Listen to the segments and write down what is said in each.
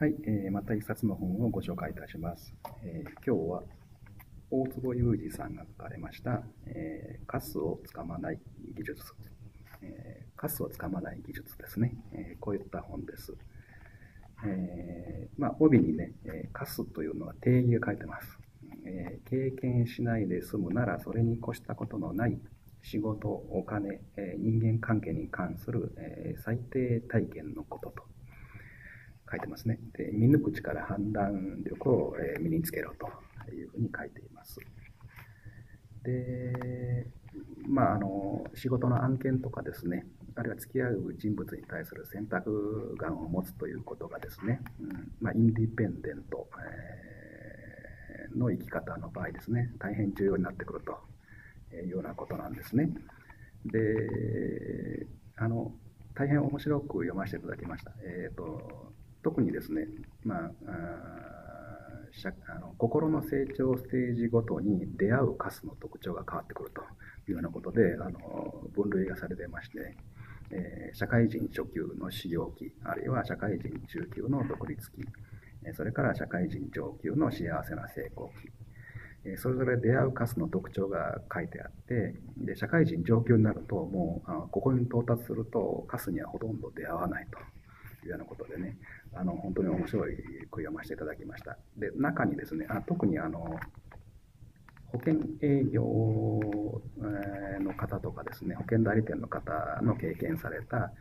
はい、また一冊の本をご紹介いたします。今日は大坪裕二さんが書かれました、カスをつかまない技術、カスをつかまない技術ですね、こういった本です。帯にね、カスというのは定義が書いてます。経験しないで済むならそれに越したことのない仕事、お金、人間関係に関する、最低体験のことと書いてますね。で、見抜く力、判断力を、身につけろというふうに書いています。で、仕事の案件とかですね、あるいは付き合う人物に対する選択眼を持つということがですね、インディペンデント、の生き方の場合ですね、大変重要になってくるというようなことなんですね。で、大変面白く読ませていただきました。特にですね、心の成長ステージごとに出会うカスの特徴が変わってくるというようなことで分類がされてまして、社会人初級の修行期、あるいは社会人中級の独立期、それから社会人上級の幸せな成功期、それぞれ出会うカスの特徴が書いてあって、で、社会人上級になるともうここに到達するとカスにはほとんど出会わないというようなことでね、本当に面白い句を読ませていただきました。で、中にですね、特に保険営業の方とかですね、保険代理店の方の経験された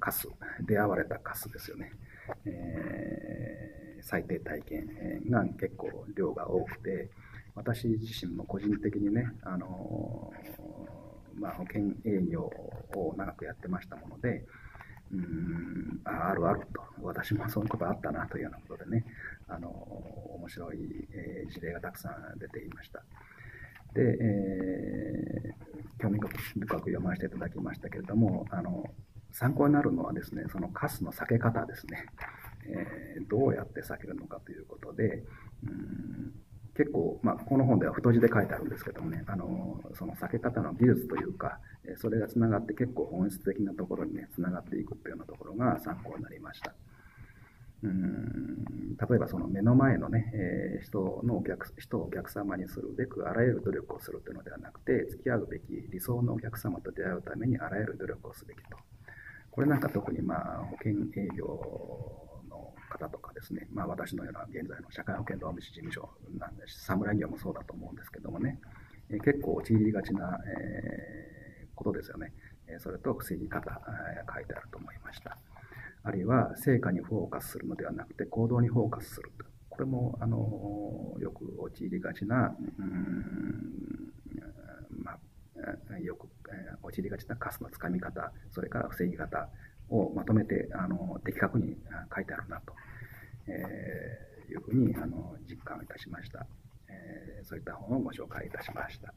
カス、出会われたカスですよね、最低体験が結構量が多くて、私自身も個人的にね、保険営業を長くやってましたもので、あるあると、私もそういうことあったなというようなことでね、面白い事例がたくさん出ていました。で、興味深く読ませていただきましたけれども、参考になるのはですね、そのカスの避け方ですね、どうやって避けるのかということで、結構、この本では太字で書いてあるんですけどもね、その避け方の技術というか、それがつながって結構本質的なところにね、つながっていくというようなところが参考になりました。例えばその目の前のね、人をお客様にするべくあらゆる努力をするというのではなくて、付き合うべき理想のお客様と出会うためにあらゆる努力をすべきと。これなんか特に保険営業の方とかですね、私のような現在の社会保険労務士事務所なんで、侍業もそうだと思うんですけどもね、結構陥りがちな、ことですよね。それと防ぎ方が書いてあると思いました。あるいは成果にフォーカスするのではなくて行動にフォーカスすると。これもよく陥りがちな、よく陥りがちなカスのつかみ方、それから防ぎ方をまとめて的確に書いてあるなと、いうふうに実感いたしました。そういった本をご紹介いたしました。